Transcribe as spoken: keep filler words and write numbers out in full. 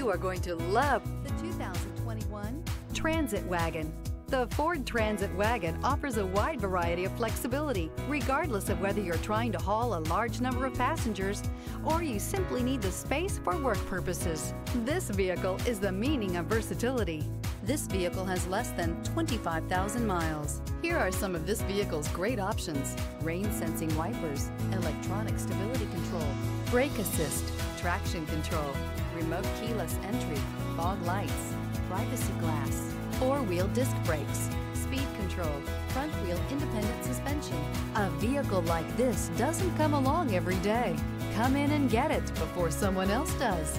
You are going to love the two thousand twenty-one Transit Wagon. The Ford Transit Wagon offers a wide variety of flexibility, regardless of whether you're trying to haul a large number of passengers or you simply need the space for work purposes. This vehicle is the meaning of versatility. This vehicle has less than twenty-five thousand miles. Here are some of this vehicle's great options: rain sensing wipers, electronic stability control, brake assist, traction control, remote keyless entry, fog lights, privacy glass, four-wheel disc brakes, speed control, front-wheel independent suspension. A vehicle like this doesn't come along every day. Come in and get it before someone else does.